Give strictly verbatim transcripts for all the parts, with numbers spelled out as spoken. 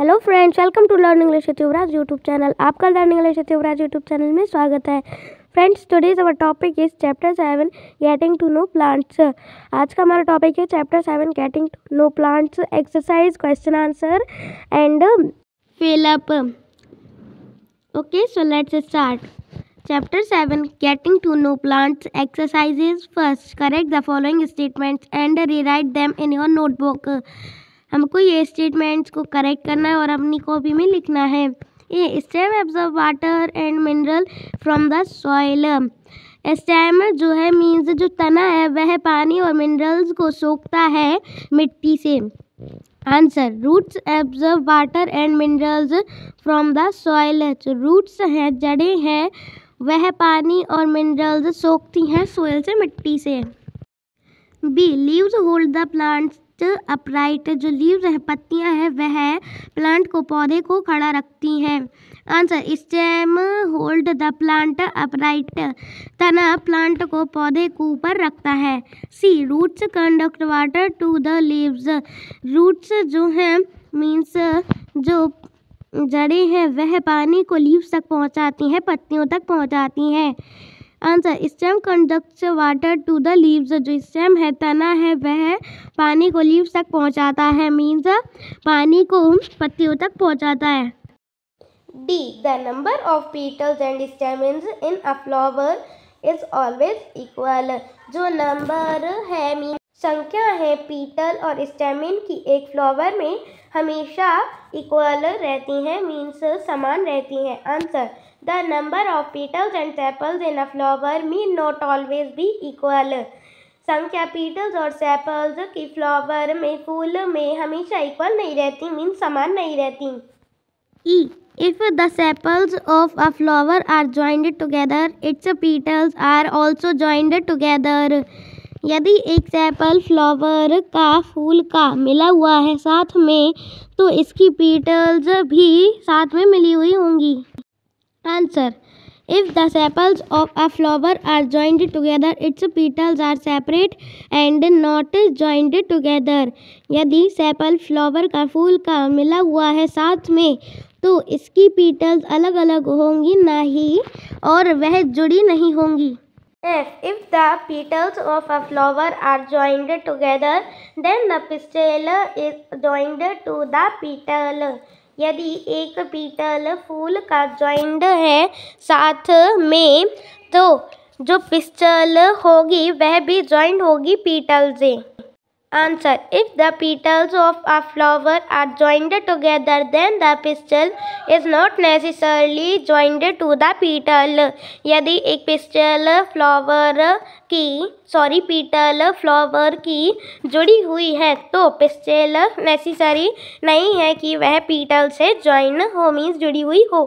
Hello friends, welcome to learn English Yuvraj YouTube channel. आपका learn English Yuvraj YouTube channel में स्वागत है। Friends, today's our topic is chapter seven getting to know plants. आज का हमारा topic है chapter seven getting to know plants, exercise, question answer and fill up. Okay, so let's start. Chapter seven Getting to Know Plants Exercises First, correct the following statements and rewrite them in your notebook. हमको ये statements को correct करना है और अपनी copy में लिखना है। A stem absorbs water and mineral from the soil. Stem जो है means जो तना है वह पानी और minerals को सोखता है मिट्टी से। Answer, roots absorb water and minerals from the soil. Roots हैं, जड़ें हैं, वह पानी और मिनरल्स सोखती हैं सोइल से, मिट्टी से। B, leaves hold the plants upright. जो लीव्स हैं, पत्तियां हैं, वह प्लांट को, पौधे को खड़ा रखती हैं। Answer, stem hold the plant upright. तना प्लांट को, पौधे को ऊपर रखता है। C, roots conduct water to the leaves. Roots जो हैं मीन्स जो जड़ें हैं वह पानी को लीव्स तक पहुंचाती हैं, पत्तियों तक पहुंचाती हैं। Answer, stem conducts water to the leaves. जो स्टेम है, तना है, वह पानी को लीव्स तक पहुंचाता है मीन्स पानी को पत्तियों तक पहुंचाता है। D, the number of petals and stamens in a flower is always equal. जो नंबर है मीन्स संख्या है पीटल और स्टेमिन की एक फ्लावर में हमेशा इक्वल रहती हैं मीन्स समान रहती हैं। Answer, the number of petals and sepals in a flower mean not always be equal. संख्या पीटल्स और सेपल्स की फ्लावर में, फूल में हमेशा इक्वल नहीं रहती मीन्स समान नहीं रहती। E, if the sepals of a flower are joined together its petals are also joined together. यदि एक सेपल फ्लावर का, फूल का मिला हुआ है साथ में, तो इसकी पीटल्स भी साथ में मिली हुई होंगी। Answer, if the sepals of a flower are joined together its petals are separate and not joined together. यदि सेपल फ्लावर का, फूल का मिला हुआ है साथ में, तो इसकी पीटल्स अलग अलग होंगी ना ही, और वह जुड़ी नहीं होंगी। F, if the petals of a flower are joined together, then the pistil is joined to the petal. यदि एक पीटल फूल का जॉइंड है साथ में, तो जो पिस्टल होगी वह भी जॉइंड होगी पीटल से। Answer, if the petals of a flower are joined together then the pistil is not necessarily joined to the petal. यदि एक पिस्टल फ्लावर की सॉरी पीटल फ्लावर की जुड़ी हुई है, तो पिस्टल नेसेसरी नहीं है कि वह पीटल से जॉइन हो मीन्स जुड़ी हुई हो।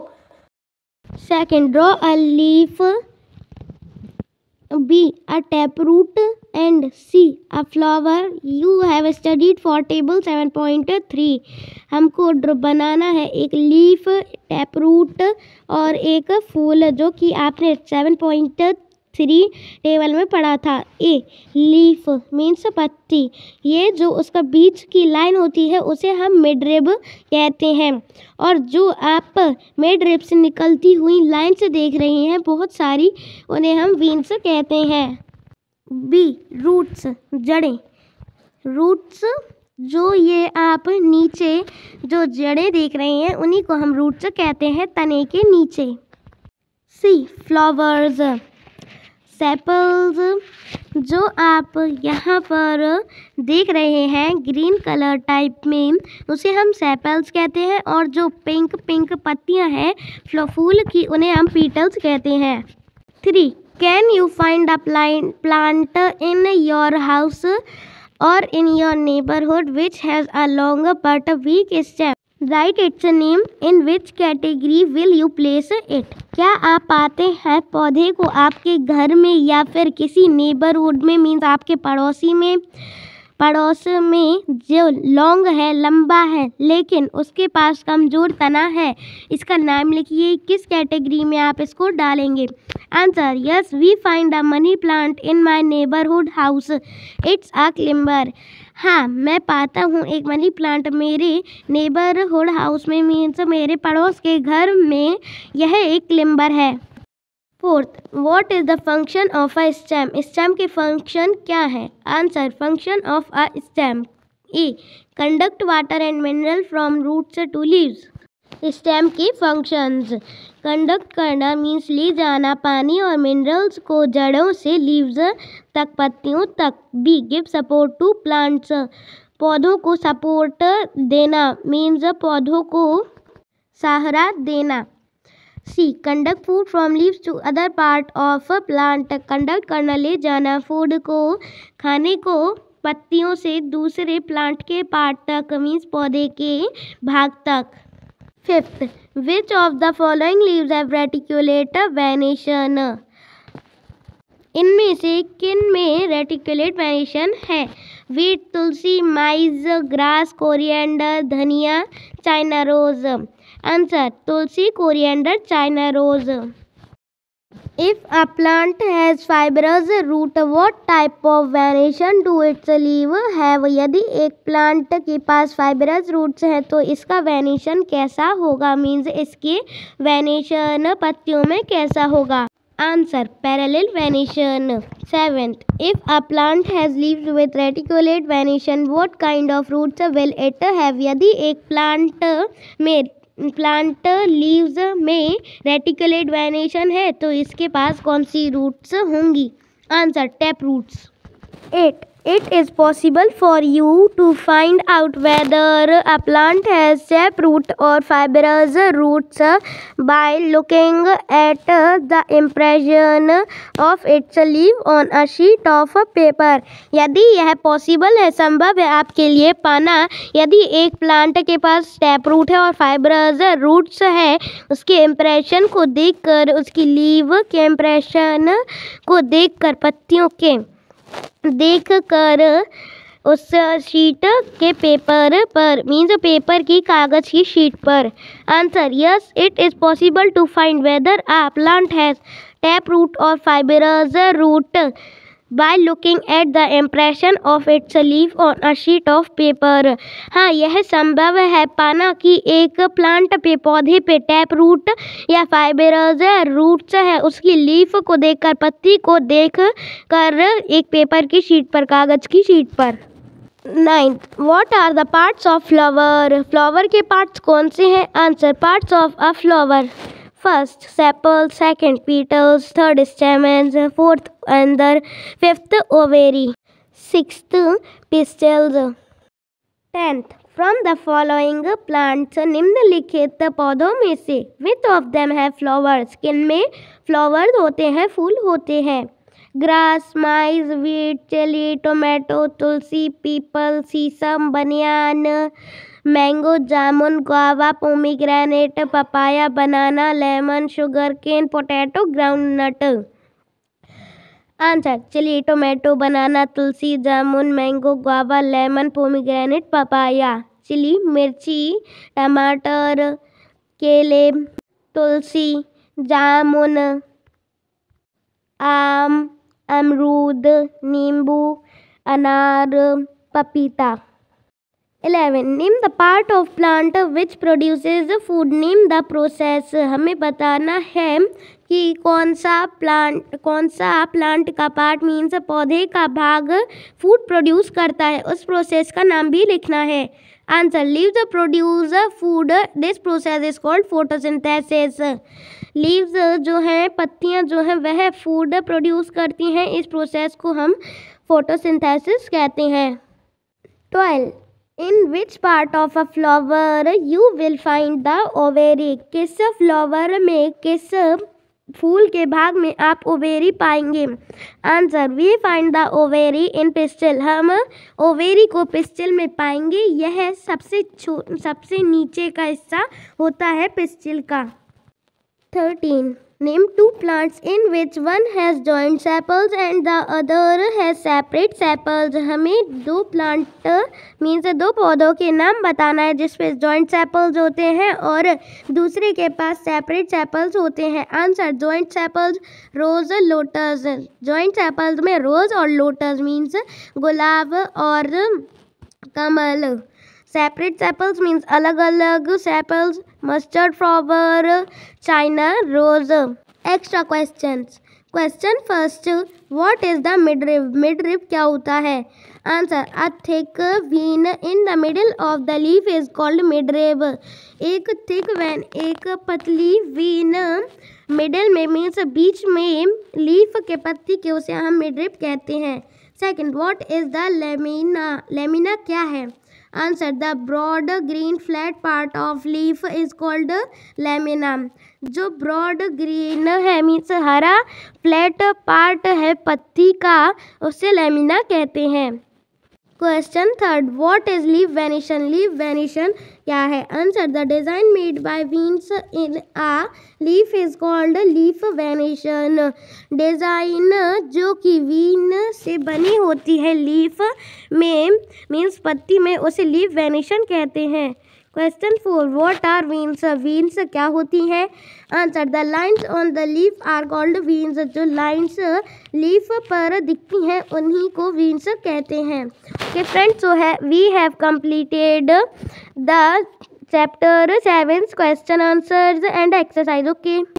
Second, draw a leaf, B a taproot and C a flower you have studied for table seven point three। हमको बनाना है एक लीफ, टैपरूट और एक फूल, जो कि आपने सेवन पॉइंट थ्री टेबल में पढ़ा था। ए, लीफ मीन्स पत्ती, ये जो उसका बीच की लाइन होती है उसे हम मिडरिब कहते हैं। और जो आप मिडरिब से निकलती हुई लाइन से देख रहे हैं बहुत सारी, उन्हें हम वीन्स कहते हैं। बी, रूट्स, जड़ें। रूट्स जो ये आप नीचे जो जड़ें देख रहे हैं उन्हीं को हम रूट्स कहते हैं, तने के नीचे। सी, फ्लावर्स, सेपल्स, जो आप यहाँ पर देख रहे हैं ग्रीन कलर टाइप में, उसे हम सेपल्स कहते हैं। और जो पिंक पिंक पत्तियाँ हैं फूल की, उन्हें हम पीटल्स कहते हैं। Three, can you find a plant in your house or in your neighbourhood which has a long but weak stem, write its name, in which category will you place it. क्या आप पाते हैं पौधे को आपके घर में या फिर किसी नेबरहुड में मीन्स आपके पड़ोसी में, पड़ोस में जो लॉन्ग है, लंबा है, लेकिन उसके पास कमज़ोर तना है, इसका नाम लिखिए। किस कैटेगरी में आप इसको डालेंगे? Answer, yes we find a money plant in my neighbourhood house it's a climber. हाँ मैं पाता हूँ एक मनी प्लांट मेरे नेबरहुड हाउस में, मीन्स मेरे पड़ोस के घर में। यह एक क्लेम्बर है। Fourth, what is the function of a stem? Stem के फंक्शन क्या है? Answer, function of a stem. A, conduct water and mineral from roots to leaves. Stem के फंक्शंस, कंडक्ट करना मीन्स ले जाना पानी और मिनरल्स को जड़ों से लीव्स तक, पत्तियों तक। B, give support to plants, पौधों को सपोर्ट देना मीन्स पौधों को सहारा देना। C, conduct food from leaves to other part of plant, conduct करना ले जाना फूड को, खाने को पत्तियों से दूसरे प्लांट के पार्ट तक मीन्स पौधे के भाग तक। Fifth, which of the following leaves have reticulate venation? इनमें से किन में रेटिकुलेट वेनेशन है? Wheat, tulsi, maize, grass, coriander, धनिया, China rose. Answer, tulsi, coriander, China rose. If a plant has fibrous root, what type of venation do its leaf have? यदि एक plant के पास fibrous roots हैं तो इसका वेनेशन कैसा होगा, मीन्स इसके वेनेशन पत्तियों में कैसा होगा? Answer, parallel venation. Seventh, if a plant has leaves with reticulate venation, what kind of roots will it have? यदि एक प्लांट में प्लांट लीव्स में रेटिकुलेट वेनेशन है तो इसके पास कौन सी रूट्स होंगी? Answer, tap roots. Eight, it is possible for you to find out whether a plant has tap root और fibrous roots by looking at the impression of its leave on a sheet of paper. यदि यह possible है, संभव है आपके लिए पाना, यदि एक प्लांट के पास टैप रूट है और फाइब्रस रूट्स है, उसके इम्प्रेशन को देखकर, उसकी लीव के इम्प्रेशन को देखकर, पत्तियों के देख कर उस शीट के पेपर पर मीन्स पेपर की कागज़ की शीट पर। Answer, yes it is possible to find whether a plant has tap root और fibrous root by looking at the impression of its leaf on a sheet of paper. हाँ, यह संभव है पाना कि एक प्लांट पे पौधे पे टैप रूट या फाइब्रस रूट्स है, उसकी लीफ को देखकर, पत्ती को देख कर एक पेपर की शीट पर, कागज़ की शीट पर। Ninth, what are the parts of flower? Flower के पार्ट्स कौन से हैं? Answer, parts of a flower. First sepals, second petals, third stamens, fourth anther, fifth ovary, sixth pistils. Tenth, from the following plants, निम्नलिखित पौधों में से which of them है flowers? किन में फ्लावर्स होते हैं, फूल होते हैं? Grass, maize, wheat, chilli, tomato, tulsi, peepal, shisham, banyan, mango, jamun, guava, pomegranate, papaya, बनाना, lemon, sugar cane, potato, groundnut. Answer, chilli, tomato, banana, tulsi, jamun, mango, guava, lemon, pomegranate, papaya. Chilli, मिर्ची, टमाटर, केले, तुलसी, जामुन, आम, अमरूद, नींबू, अनार, पपीता। Eleven, name the part of plant which produces food. Name the process, हमें बताना है कि कौन सा प्लांट कौन सा प्लांट का पार्ट मीन्स पौधे का भाग फूड प्रोड्यूस करता है, उस प्रोसेस का नाम भी लिखना है। Answer, leaves produce food, this process is called photosynthesis. Leaves जो हैं, पत्तियां जो हैं, वह फूड प्रोड्यूस करती हैं, इस प्रोसेस को हम फोटोसिंथेसिस कहते हैं। Twelve, in which part of a flower you will find the ovary? किस फ्लावर में, किस फूल के भाग में आप ओवेरी पाएंगे? Answer, we find the ovary in pistil, हम ओवेरी को पिस्टल में पाएंगे। यह सबसे छो सबसे नीचे का हिस्सा होता है पिस्टल का। Thirteen, name two plants in which one has joint sepals and the other has separate sepals. हमें दो प्लांट मीन्स दो पौधों के नाम बताना है जिसपे जॉइंट सेपल्स होते हैं और दूसरे के पास सेपरेट सेपल्स होते हैं। Answer, joint sepals rose, lotus. Joint sepals में रोज़ और लोटस मीन्स गुलाब और कमल। सेपरेट सेपल्स मीन्स अलग अलग sepals. Mustard flower, China rose. Extra questions. Question first, what is the midrib? Midrib क्या होता है? Answer, a thick vein in the middle of the leaf is called midrib. एक thick vein, एक पतली vein middle में means बीच में leaf के पत्ती के, उसे हम मिडरिब कहते हैं। Second, what is the lamina? Lamina क्या है? Answer, the broad green flat part of leaf is called lamina. जो ब्रॉड ग्रीन है मीन्स हरा फ्लैट पार्ट है पत्ती का, उसे लेमिना कहते हैं। Question third, what is leaf venation? Leaf venation क्या है? Answer, the design made by veins in a leaf is called leaf venation. Design जो कि वीन से बनी होती है लीफ में मीन्स पत्ती में, उसे लीफ वेनिशन कहते हैं। Question four, what are veins? Veins क्या होती हैं? Answer, the lines on the leaf are called veins. जो लाइन्स लीफ पर दिखती हैं उन्हीं को वीन्स कहते हैं। ओके फ्रेंड्स, सो है we have completed the chapter seven question answers and exercise. Okay.